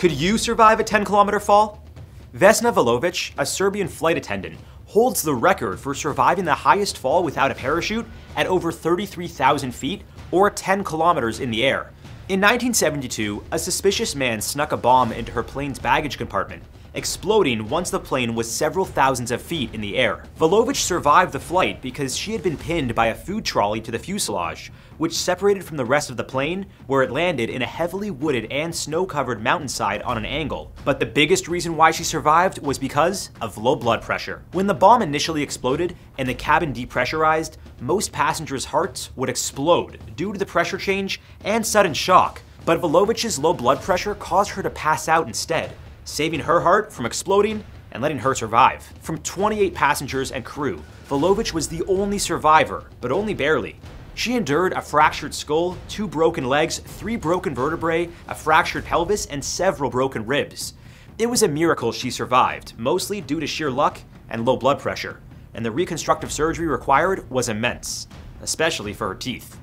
Could you survive a 10-kilometer fall? Vesna Vulovic, a Serbian flight attendant, holds the record for surviving the highest fall without a parachute at over 33,000 feet or 10 kilometers in the air. In 1972, a suspicious man snuck a bomb into her plane's baggage compartment, exploding once the plane was several thousands of feet in the air. Vulovic survived the flight because she had been pinned by a food trolley to the fuselage, which separated from the rest of the plane, where it landed in a heavily wooded and snow-covered mountainside on an angle. But the biggest reason why she survived was because of low blood pressure. When the bomb initially exploded and the cabin depressurized, most passengers' hearts would explode due to the pressure change and sudden shock. But Vulovic's low blood pressure caused her to pass out instead, saving her heart from exploding and letting her survive. From 28 passengers and crew, Vulovic was the only survivor, but only barely. She endured a fractured skull, 2 broken legs, 3 broken vertebrae, a fractured pelvis, and several broken ribs. It was a miracle she survived, mostly due to sheer luck and low blood pressure, and the reconstructive surgery required was immense, especially for her teeth.